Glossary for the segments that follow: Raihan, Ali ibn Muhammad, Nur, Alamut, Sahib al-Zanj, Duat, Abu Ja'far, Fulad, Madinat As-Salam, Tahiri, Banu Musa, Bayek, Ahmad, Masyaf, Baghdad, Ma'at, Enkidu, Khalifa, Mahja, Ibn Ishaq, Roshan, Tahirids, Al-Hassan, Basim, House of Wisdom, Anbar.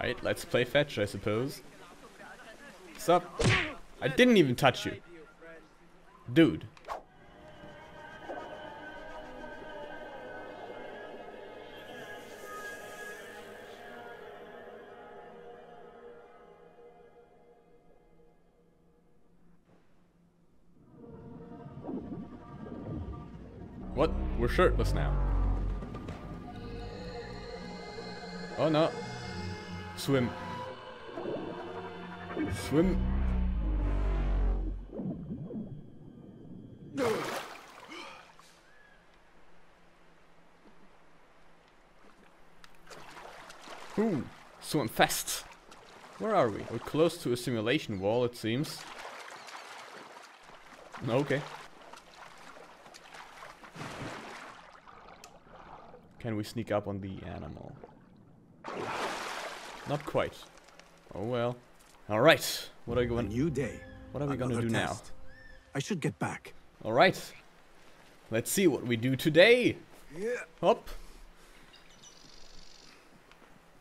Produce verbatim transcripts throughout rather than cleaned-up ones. Alright, let's play fetch, I suppose. Sup? I didn't even touch you. Dude. What? We're shirtless now. Oh no. Swim. Swim. No. Ooh, swim fast. Where are we? We're close to a simulation wall, it seems. Okay. Can we sneak up on the animal? Not quite. Oh well. All right. What are we going? New day. What are we going to do now? I should get back. All right. Let's see what we do today. Yeah. Hop.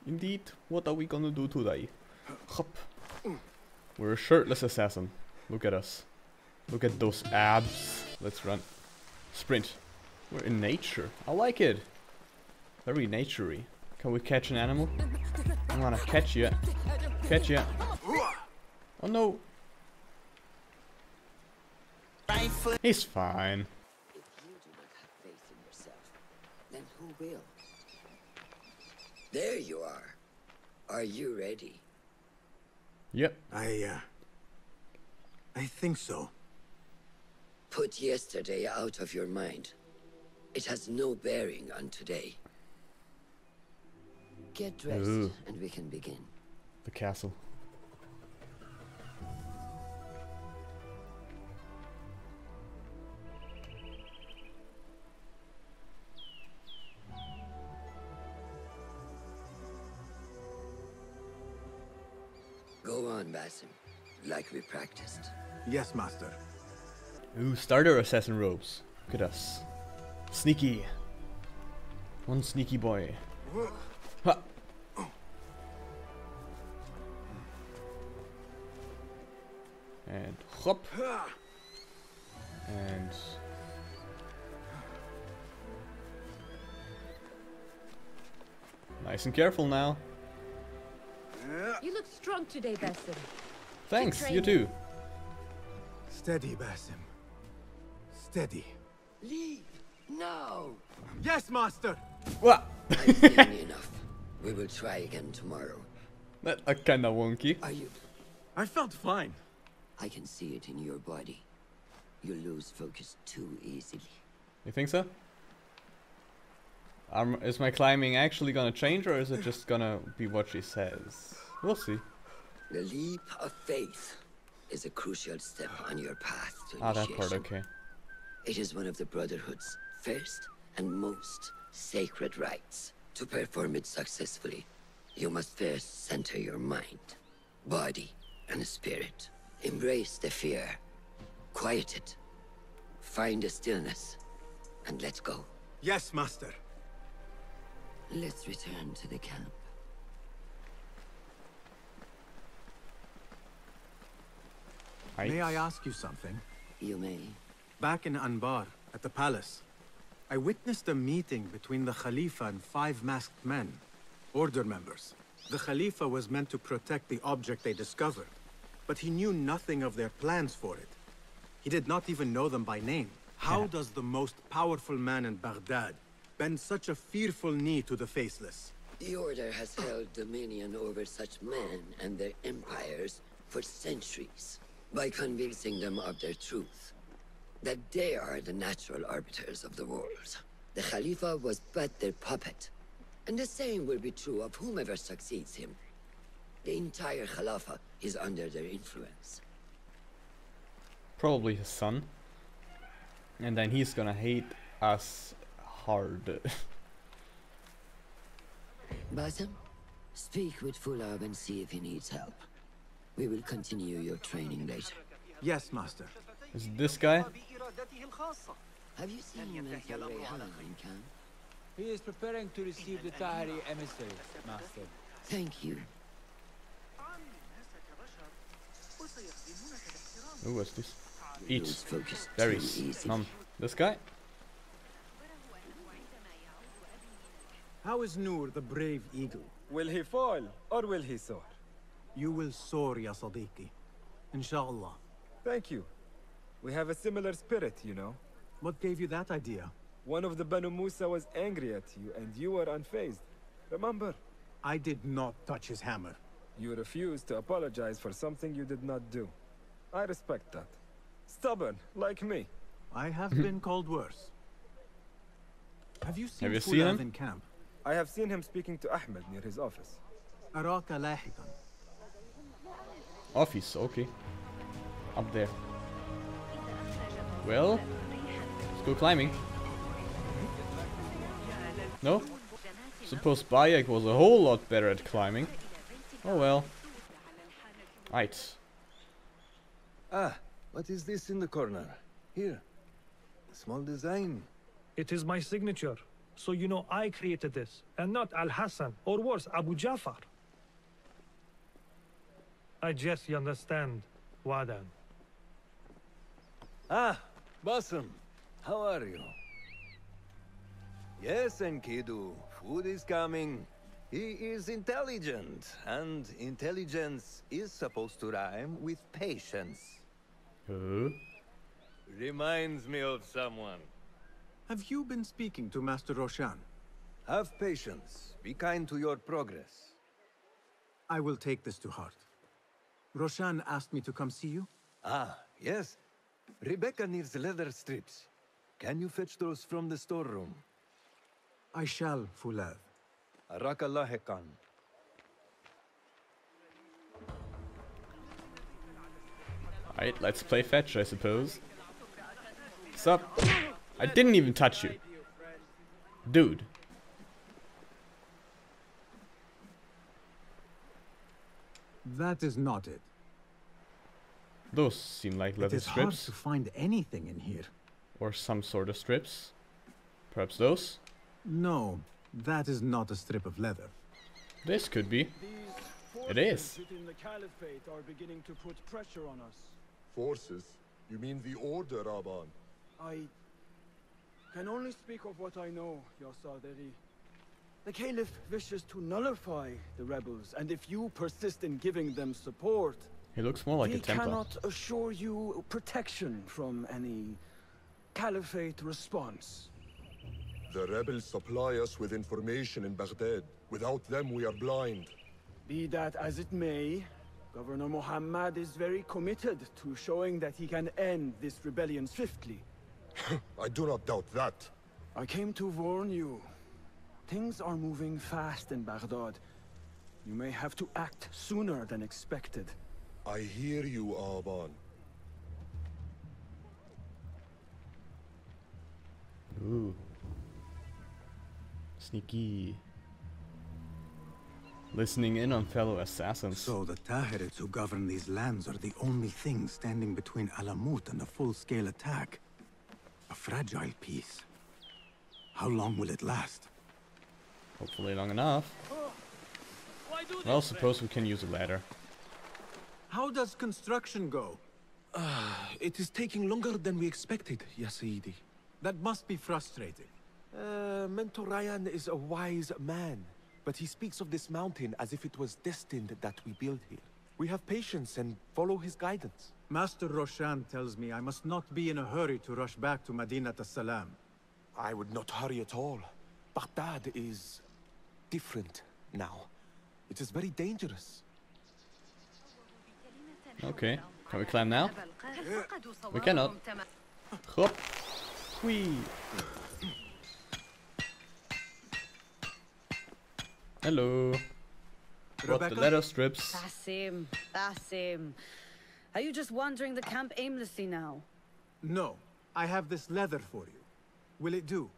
Indeed. What are we going to do today? Hop. We're a shirtless assassin. Look at us. Look at those abs. Let's run. Sprint. We're in nature. I like it. Very naturey. Can we catch an animal? I'm gonna catch ya. Catch ya. Oh no. He's fine. If you do not have faith in yourself, then who will? There you are. Are you ready? Yep. I, uh... I think so. Put yesterday out of your mind. It has no bearing on today. Get dressed, Ooh. and we can begin. The castle. Go on, Basim, like we practiced. Yes, master. Ooh, starter assassin robes. Look at us. Sneaky. One sneaky boy. Ha! And hop! And... nice and careful now. You look strong today, Basim. Thanks, you too. Steady, Basim. Steady. Leave! No! Yes, master! What? I've seen enough. We will try again tomorrow. That are kinda wonky. Are you? I felt fine. I can see it in your body. You lose focus too easily. You think so? Um, is my climbing actually gonna change, or is it just gonna be what she says? We'll see. The leap of faith is a crucial step on your path to initiation. Ah, that part, okay. It is one of the Brotherhood's first and most sacred rites. To perform it successfully, you must first center your mind, body, and spirit. Embrace the fear, quiet it, find the stillness, and let's go. Yes, master. Let's return to the camp. Hi. May I ask you something? You may. Back in Anbar, at the palace, I witnessed a meeting between the Khalifa and five masked men, order members. The Khalifa was meant to protect the object they discovered, but he knew nothing of their plans for it. He did not even know them by name. How yeah. does the most powerful man in Baghdad bend such a fearful knee to the faceless? The Order has held dominion over such men and their empires for centuries by convincing them of their truth, that they are the natural arbiters of the world. The Khalifa was but their puppet, and the same will be true of whomever succeeds him. The entire Khalifa is under their influence. Probably his son. And then he's gonna hate us hard. Basim, speak with Fulad and see if he needs help. We will continue your training later. Yes, master. Is it this guy? Have you seen him at Raihan in camp? He is preparing to receive the Tahiri emissaries, master. Thank you. Ooh, what's this? Eat. Berries. None. This guy? How is Nur the brave eagle? Will he fall or will he soar? You will soar, ya Sadiqi. Inshallah. Thank you. We have a similar spirit, you know. What gave you that idea? One of the Banu Musa was angry at you and you were unfazed. Remember? I did not touch his hammer. You refused to apologize for something you did not do. I respect that. Stubborn, like me. I have been called worse. Have you seen, have you seen him in camp? I have seen him speaking to Ahmad near his office. Araka lahikan. Office, okay. Up there. Well, let's go climbing. No? Suppose Bayek was a whole lot better at climbing. Oh well. Right. Ah, what is this in the corner? Here. A small design. It is my signature. So you know I created this, and not Al-Hassan, or worse, Abu Jafar. I guess you understand, Wadan. Ah, Basim, how are you? Yes, Enkidu, food is coming. He is intelligent, and intelligence is supposed to rhyme with patience. Huh? Reminds me of someone. Have you been speaking to Master Roshan? Have patience. Be kind to your progress. I will take this to heart. Roshan asked me to come see you. Ah, yes. Rebecca needs leather strips. Can you fetch those from the storeroom? I shall, Fulad. Arakallahekan. Alright, let's play fetch, I suppose. Sup? I didn't even touch you. Dude. That is not it. Those seem like leather strips. It is hard to find anything in here. Or some sort of strips. Perhaps those? No, that is not a strip of leather. This could be. It is. The Caliphate are beginning to put pressure on us. Forces? You mean the order, Rabban? I can only speak of what I know, Ya Saderi. The Caliph wishes to nullify the rebels, and if you persist in giving them support... He looks more like a Templar. We cannot assure you protection from any Caliphate response. The rebels supply us with information in Baghdad. Without them, we are blind. Be that as it may, Governor Muhammad is very committed to showing that he can end this rebellion swiftly. I do not doubt that. I came to warn you. Things are moving fast in Baghdad. You may have to act sooner than expected. I hear you, Aban. Ooh. Sneaky. Listening in on fellow assassins. So the Tahirids who govern these lands are the only thing standing between Alamut and a full-scale attack. A fragile piece. How long will it last? Hopefully long enough. Well, suppose we can use a ladder. How does construction go? Uh, it is taking longer than we expected, Ya Sayyidi. That must be frustrating. Uh, Mentor Raihan is a wise man, but he speaks of this mountain as if it was destined that we build here. We have patience and follow his guidance. Master Roshan tells me I must not be in a hurry to rush back to Madinat As-Salam. I would not hurry at all. Baghdad is different now. It is very dangerous. Okay, can we climb now? We cannot. Hop. Whee. Hello. Got the leather strips. Basim, Basim. Are you just wandering the camp aimlessly now? No, I have this leather for you. Will it do?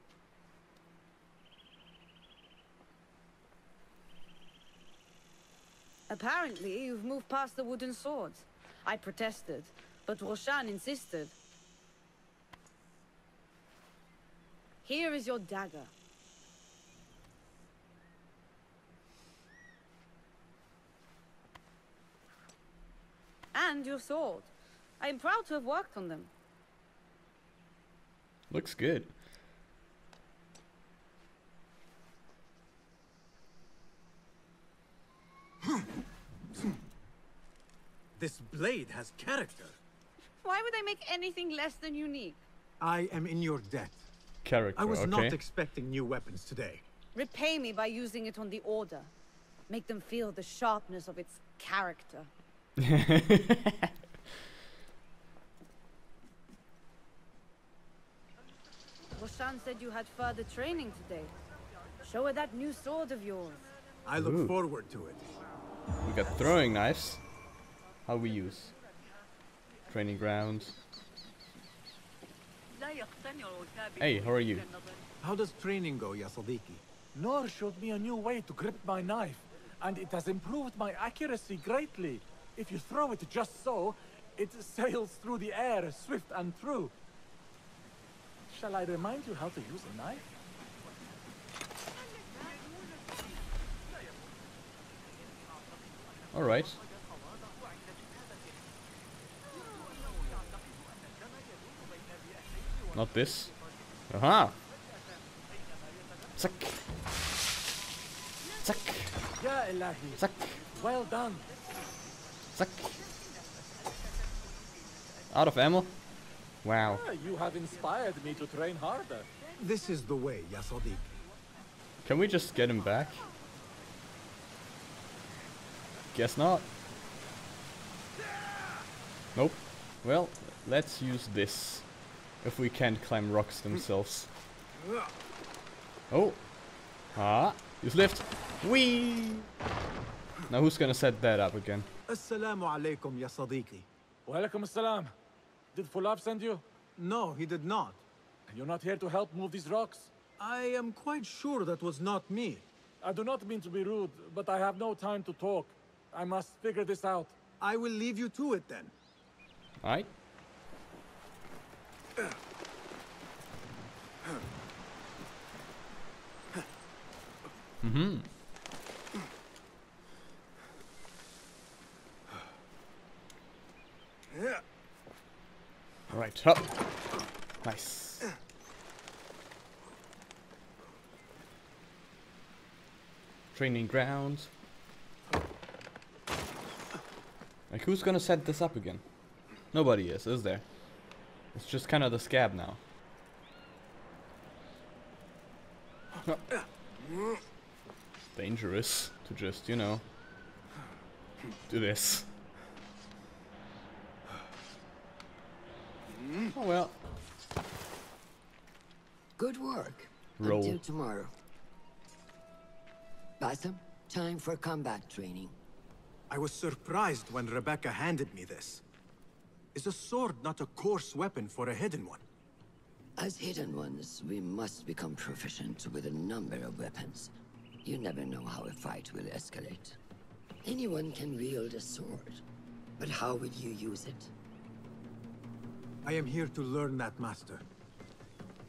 Apparently, you've moved past the wooden swords. I protested, but Roshan insisted. Here is your dagger. and your sword. I'm proud to have worked on them. Looks good. This blade has character. Why would I make anything less than unique? I am in your debt. Character, I was okay. not expecting new weapons today. Repay me by using it on the Order. Make them feel the sharpness of its character. Roshan said you had further training today. Show her that new sword of yours. I look Ooh. forward to it. We got throwing knives. How we use? Training grounds. Hey, how are you? How does training go, ya Sadiqi? Nur showed me a new way to grip my knife, and it has improved my accuracy greatly. If you throw it just so, it sails through the air, swift and true. Shall I remind you how to use a knife? All right. Not this. Aha! Zack! Zack! Zack! Well done! Zack! Out of ammo? Wow. Ah, you have inspired me to train harder. This is the way, ya Sadiq. Can we just get him back? Guess not. Nope. Well, let's use this. If we can't climb rocks themselves. Oh! Ah! Use lift! Whee! Now who's gonna set that up again? Assalamu alaikum, ya Sadiqi. Wa alaikum assalam. Did Fulad send you? No, he did not. You're not here to help move these rocks? I am quite sure that was not me. I do not mean to be rude, but I have no time to talk. I must figure this out. I will leave you to it then. Alright. Mm-hmm. All right, up. Nice. Training grounds. Like, who's gonna set this up again? Nobody is, is there? It's just kind of the scab now. Oh. Dangerous to just, you know, do this. Oh well. Good work. Roll. Until tomorrow. Basim, time for combat training. I was surprised when Rebecca handed me this. Is a sword not a coarse weapon for a hidden one? As hidden ones, we must become proficient with a number of weapons. You never know how a fight will escalate. Anyone can wield a sword, but how would you use it? I am here to learn that, Master.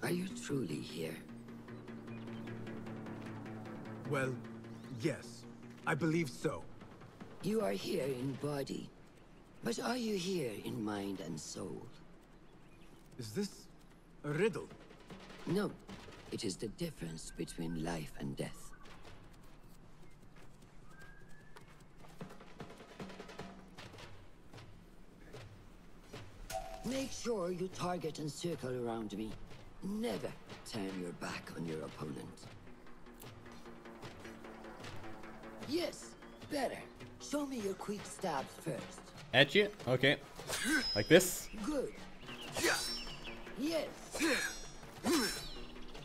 Are you truly here? Well, yes. I believe so. You are here in body. But are you here in mind and soul? Is this a riddle? No. It is the difference between life and death. Make sure you target and circle around me. Never turn your back on your opponent. Yes, better. Show me your quick stabs first. At you? Okay. Like this? Good. Yes.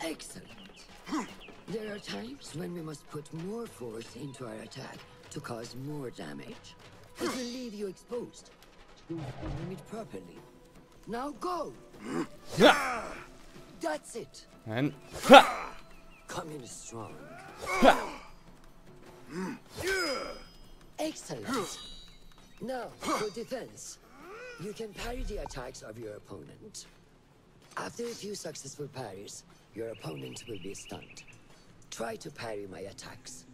Excellent. There are times when we must put more force into our attack to cause more damage. It will leave you exposed. You aim it properly. Now go! That's it. And come in strong. Excellent. Now, for defense, you can parry the attacks of your opponent. After a few successful parries, your opponent will be stunned. Try to parry my attacks.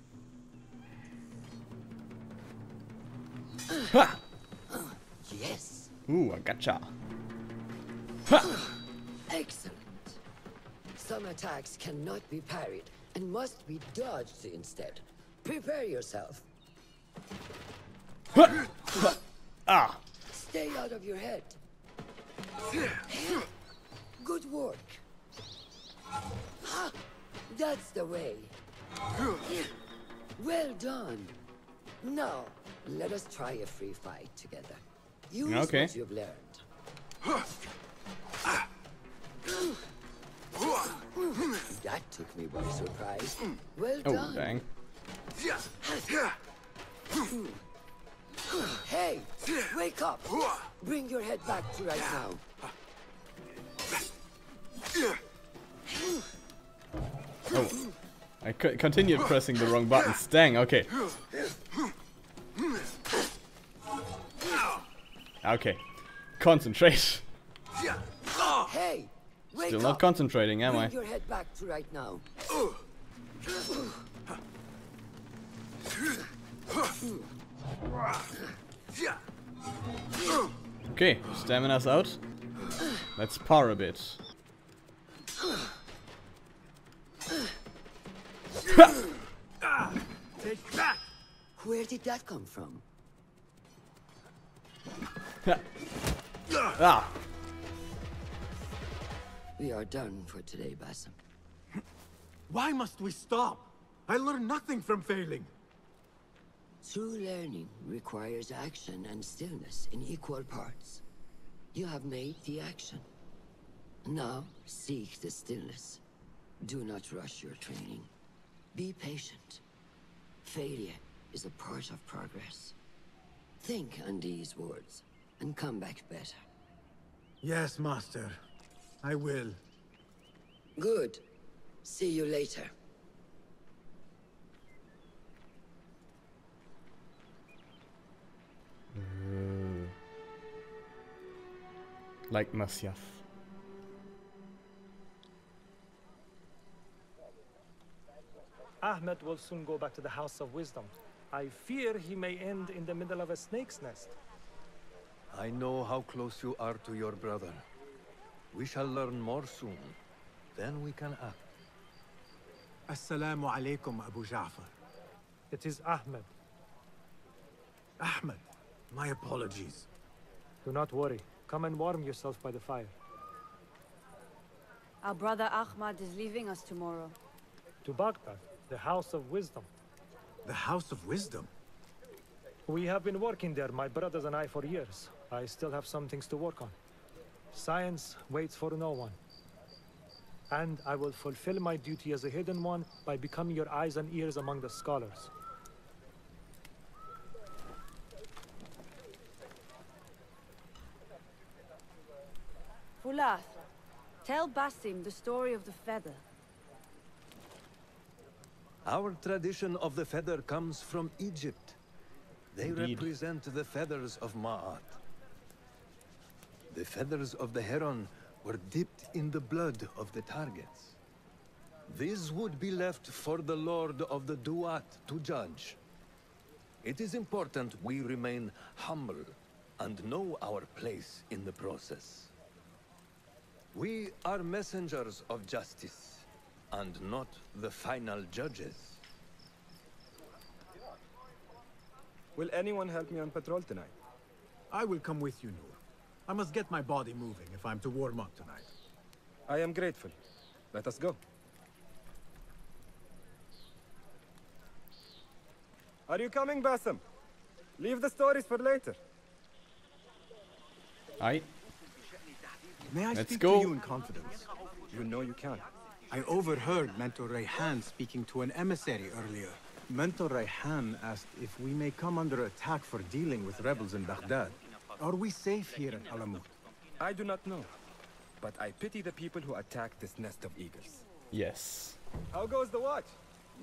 Ha! Ooh, I gotcha. Ha! Excellent. Some attacks cannot be parried and must be dodged instead. Prepare yourself. Ha! Ha! Ah. Stay out of your head. Good work. Ha! That's the way. Well done. Now, let us try a free fight together. Use okay. what you've learned. That took me by surprise. Well oh, done. Dang. Hey, wake up. Bring your head back to right now. Oh, I c continued pressing the wrong buttons. Dang, okay. Okay, concentrate. Hey, wake Still not up. concentrating, am Bring I? Your head back to right now. Okay, stamina's out. Let's par a bit. Where did that come from? Ah. We are done for today, Basim. Why must we stop? I learned nothing from failing. True learning requires action and stillness in equal parts. You have made the action. Now seek the stillness. Do not rush your training. Be patient. Failure is a part of progress. Think on these words and come back better. Yes, Master. I will. Good. See you later. Mm. Like Masyaf. Ahmad will soon go back to the House of Wisdom. I fear he may end in the middle of a snake's nest. I know how close you are to your brother. We shall learn more soon. Then we can act. Assalamu alaikum, Abu Ja'far. It is Ahmad. Ahmad, my apologies. Do not worry. Come and warm yourself by the fire. Our brother Ahmad is leaving us tomorrow. To Baghdad, the House of Wisdom. The House of Wisdom? We have been working there, my brothers and I, for years. I still have some things to work on. Science waits for no one. And I will fulfill my duty as a hidden one by becoming your eyes and ears among the scholars. Fulad, tell Basim the story of the feather. Our tradition of the feather comes from Egypt. They Indeed. represent the feathers of Ma'at. The feathers of the heron were dipped in the blood of the targets. These would be left for the Lord of the Duat to judge. It is important we remain humble and know our place in the process. We are messengers of justice, and not the final judges. Will anyone help me on patrol tonight? I will come with you, Nur. I must get my body moving if I'm to warm up tonight. I am grateful. Let us go. Are you coming, Basim? Leave the stories for later. Aye. May I Let's speak go. to you in confidence? You know you can. I overheard Mentor Raihan speaking to an emissary earlier. Mentor Raihan asked if we may come under attack for dealing with rebels in Baghdad. Are we safe here at Alamut? I do not know, but I pity the people who attack this nest of eagles. Yes. How goes the watch?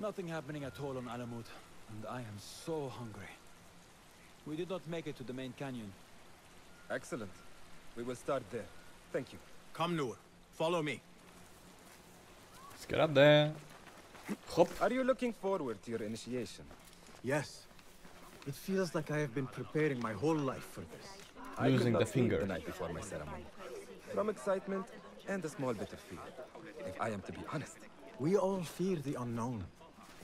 Nothing happening at all on Alamut, and I am so hungry. We did not make it to the main canyon. Excellent. We will start there. Thank you. Come, Nur. Follow me. Let's get up there. Hop. Are you looking forward to your initiation? Yes. It feels like I have been preparing my whole life for this. losing the finger. The night before my ceremony, from excitement and a small bit of fear, if I am to be honest. We all fear the unknown,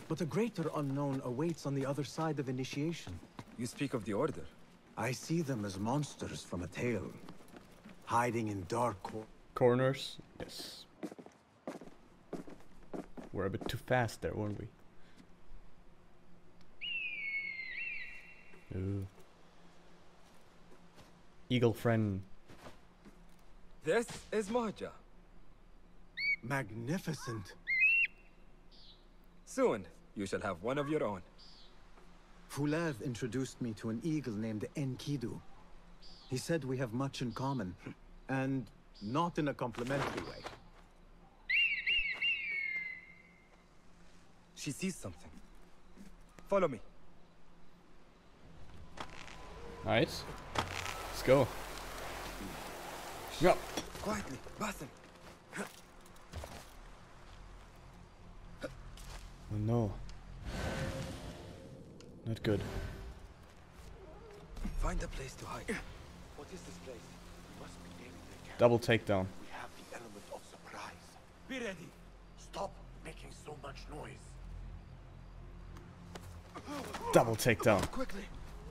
but a greater unknown awaits on the other side of initiation. You speak of the Order. I see them as monsters from a tale, hiding in dark cor corners. Yes. We're a bit too fast there, weren't we? Ooh. Eagle friend. This is Mahja. Magnificent. Soon, you shall have one of your own. Fulad introduced me to an eagle named Enkidu. He said we have much in common, and not in a complimentary way. She sees something. Follow me. Alright. Let's go. Go. Quietly, Basim. Oh no. Not good. Find a place to hide. What is this place? We must be near the camp. Double takedown. We have the element of surprise. Be ready. Stop making so much noise. Double takedown. Quickly.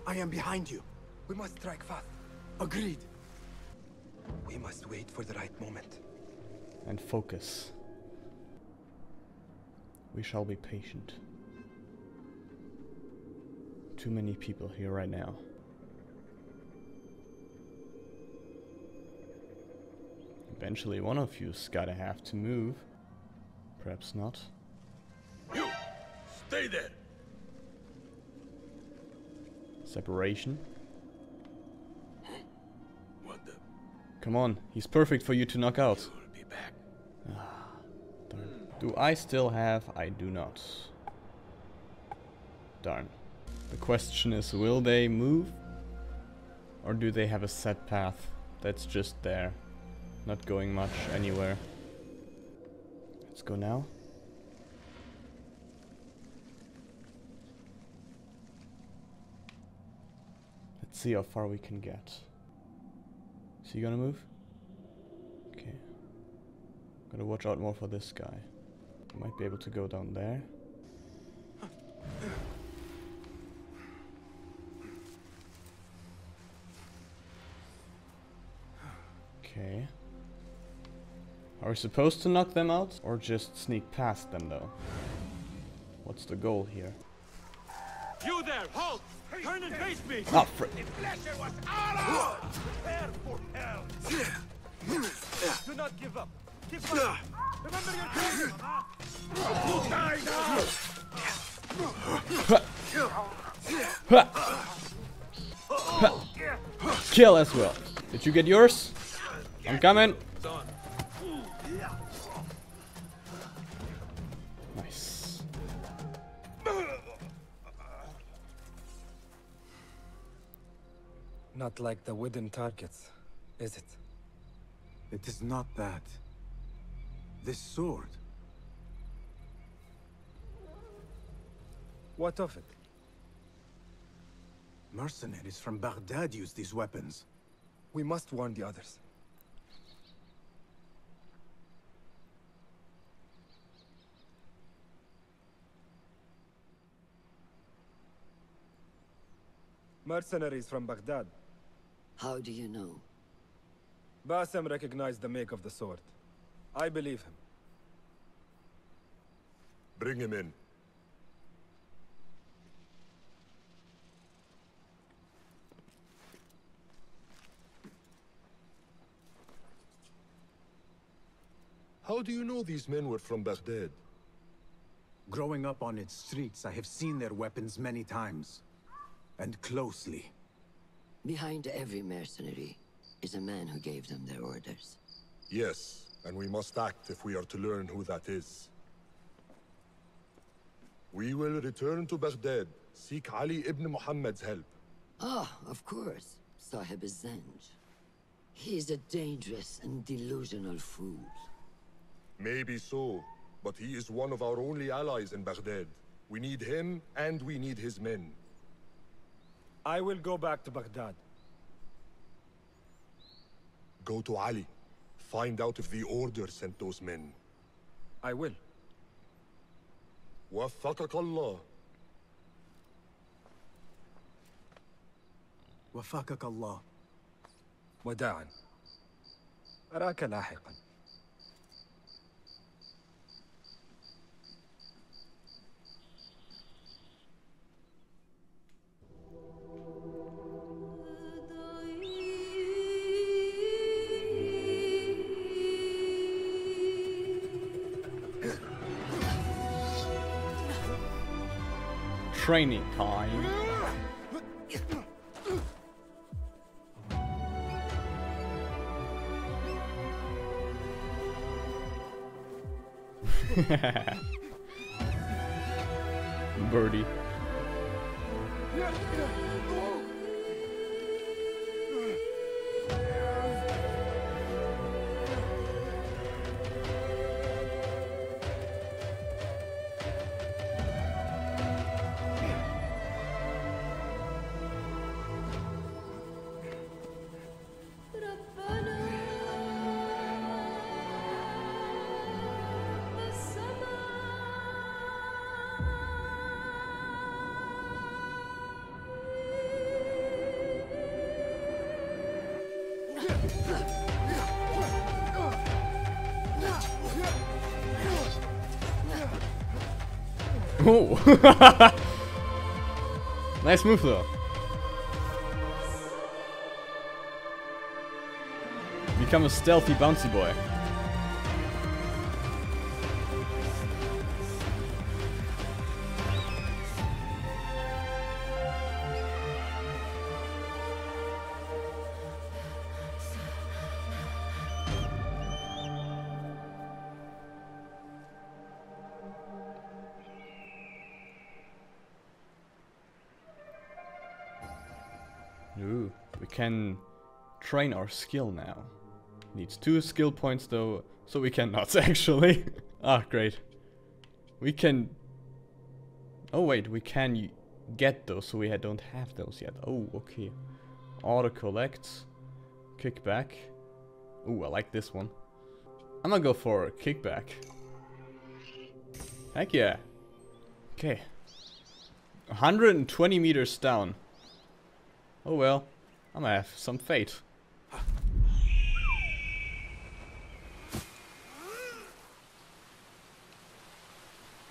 I am behind you. We must strike fast. Agreed. We must wait for the right moment. And focus. We shall be patient. Too many people here right now. Eventually one of you's gotta have to move. Perhaps not. You! Stay there! Separation. What the? Come on, he's perfect for you to knock out. You'll be back. Ah, darn. Do I still have? I do not. Darn. The question is, will they move? Or do they have a set path that's just there? Not going much anywhere. Let's go now. Let's see how far we can get. Is he gonna move? Okay. Gotta watch out more for this guy. I might be able to go down there. Okay. Are we supposed to knock them out? Or just sneak past them though? What's the goal here? You there! Halt! Turn and face me! Oh, frick. Prepare for hell! Do not give up! Give up! Remember your dream! You die now! Kill as well! Did you get yours? I'm coming! Nice. Not like the wooden targets, is it? It is not that. This sword. What of it? Mercenaries from Baghdad use these weapons. We must warn the others. Mercenaries from Baghdad. How do you know? Basim recognized the make of the sword. I believe him. Bring him in. How do you know these men were from Baghdad? Growing up on its streets, I have seen their weapons many times. And closely. Behind every mercenary is a man who gave them their orders. Yes, and we must act if we are to learn who that is. We will return to Baghdad, seek Ali ibn Muhammad's help. Ah, of course, Sahib al-Zanj. He is a dangerous and delusional fool. Maybe so, but he is one of our only allies in Baghdad. We need him, and we need his men. I will go back to Baghdad. Go to Ali. Find out if the Order sent those men. I will. وفقك الله. وفقك الله. وداعا. أراك لاحقا. Training time. Birdie. Oh, nice move though. Become a stealthy bouncy boy. Can train our skill now. Needs two skill points though, so we cannot actually. Ah, great. We can... Oh wait, we can get those, so we don't have those yet. Oh, okay. Auto collects. Kickback. Ooh, I like this one. I'm gonna go for kickback. Heck yeah. Okay. one hundred twenty meters down. Oh well. I'm gonna have some fate.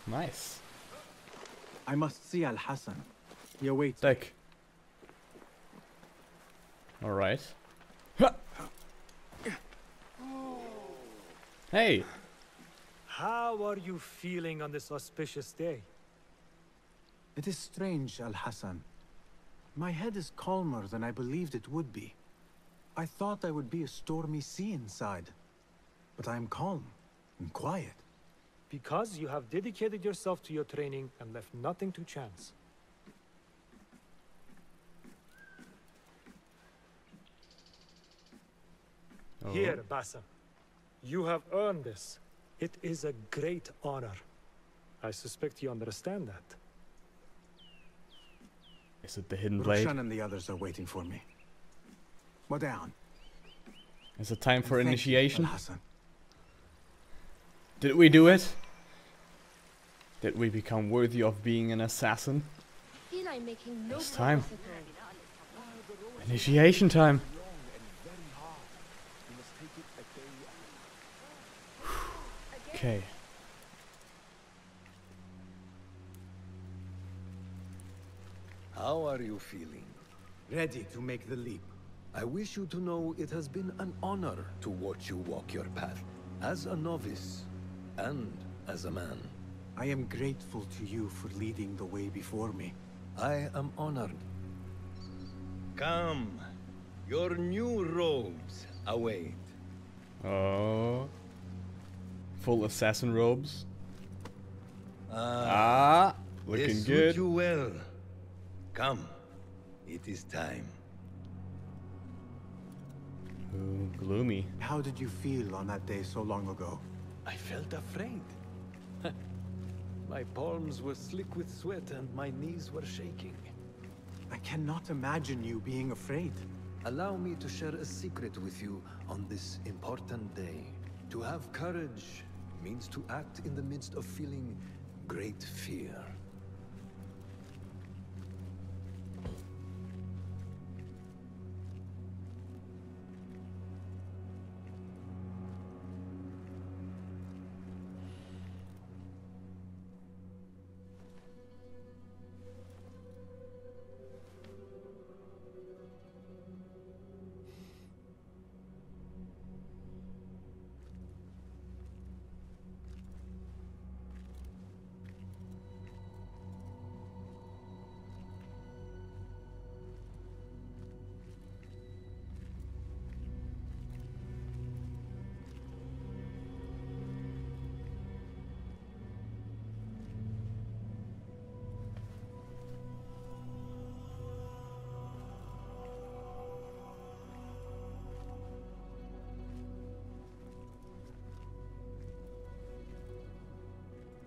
Nice. I must see Al-Hassan. He awaits. Deck. All right. Hey. How are you feeling on this auspicious day? It is strange, Al-Hassan. My head is calmer than I believed it would be. I thought I would be a stormy sea inside, but I am calm and quiet. Because you have dedicated yourself to your training and left nothing to chance. Oh. Here, Basim. You have earned this. It is a great honor. I suspect you understand that. Is it the hidden blade? Roshan and the others are waiting for me. What down? Is it time for initiation? Did we do it? Did we become worthy of being an assassin? It's time. Initiation time. Okay. How are you feeling? Ready to make the leap. I wish you to know it has been an honor to watch you walk your path, as a novice and as a man. I am grateful to you for leading the way before me. I am honored. Come, your new robes await. Oh, full assassin robes. Uh, ah, looking good. This suit you well. Come, it is time. Ooh, gloomy. How did you feel on that day so long ago? I felt afraid. My palms were slick with sweat and my knees were shaking. I cannot imagine you being afraid. Allow me to share a secret with you on this important day. To have courage means to act in the midst of feeling great fear.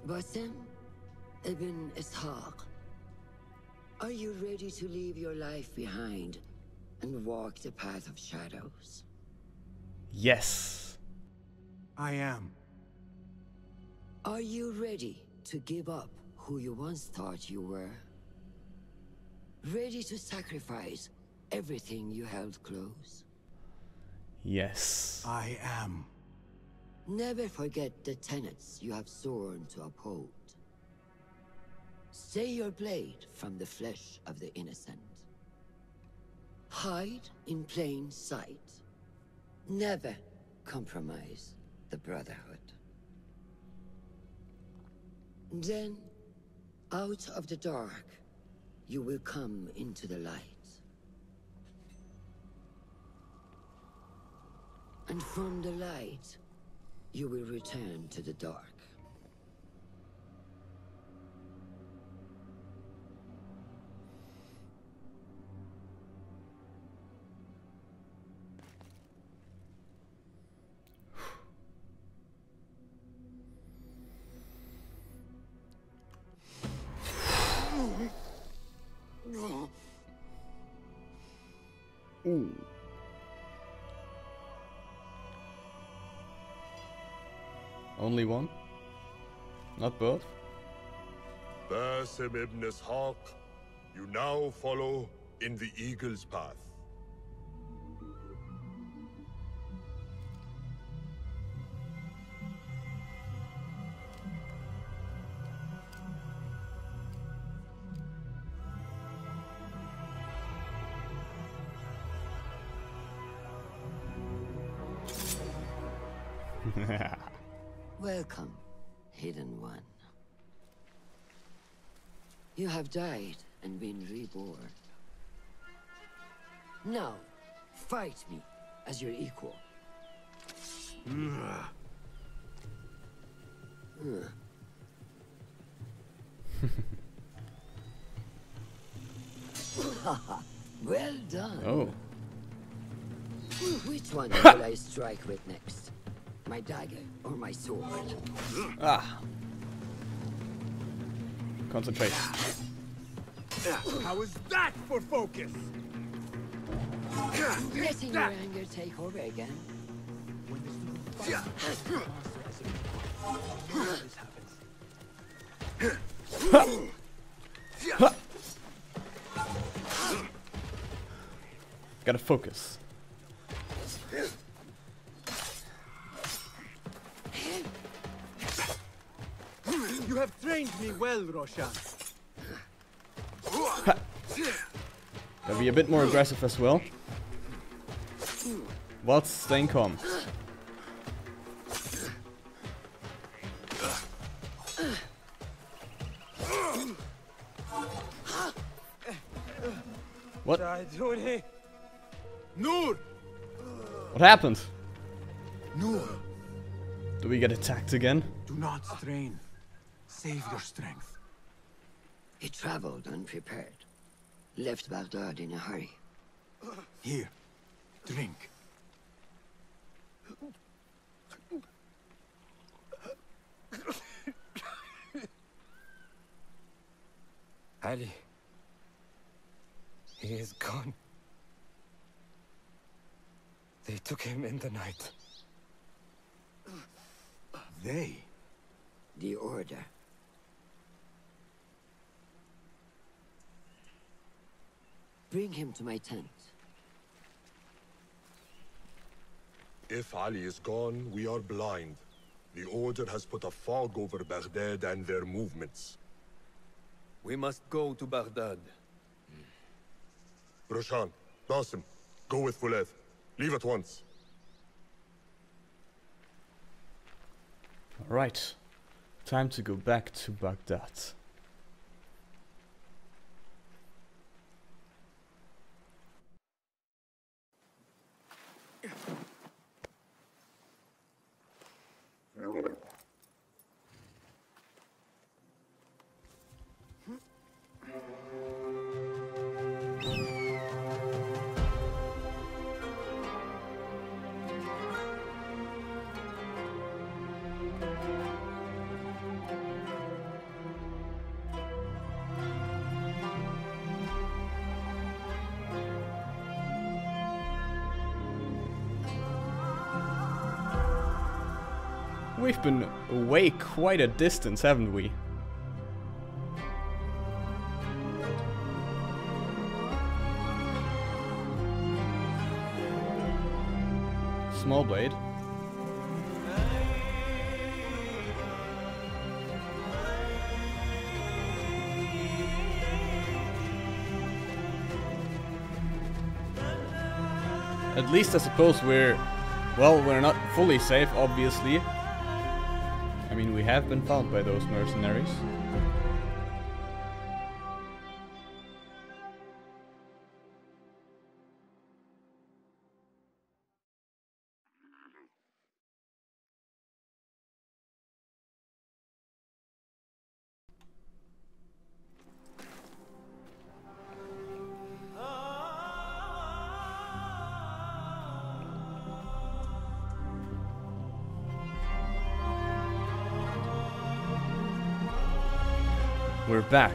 Basim, Ibn Ishaq, are you ready to leave your life behind and walk the path of shadows? Yes, I am. Are you ready to give up who you once thought you were? Ready to sacrifice everything you held close? Yes, I am. Never forget the tenets you have sworn to uphold. Stay your blade from the flesh of the innocent. Hide in plain sight. Never compromise the Brotherhood. Then, out of the dark, you will come into the light. And from the light, you will return to the dark. Ooh. Only one? Not both? Basim Ibn Ishaq, you now follow in the Eagle's path. Welcome, Hidden One. You have died and been reborn. Now, fight me as your equal. Well done. Oh. Which one will I strike with next? My dagger or my sword? Ah. Concentrate. How is that for focus? Letting your anger take over again. When there's no fire, this happens. Gotta focus. You have trained me well, Roshan. Gotta be a bit more aggressive as well, whilst staying calm. What? Nur! What happened? Nur! Do we get attacked again? Do not strain. Save your strength. He traveled unprepared. Left Baghdad in a hurry. Here, drink. Ali. He is gone. They took him in the night. They? The Order. Bring him to my tent. If Ali is gone, we are blind. The Order has put a fog over Baghdad and their movements. We must go to Baghdad. Hmm. Roshan, Basim, go with Fulad. Leave at once. Right. Time to go back to Baghdad. We've been away quite a distance, haven't we? Small blade. At least I suppose we're, well, we're not fully safe, obviously. I mean, we have been found by those mercenaries. We're back.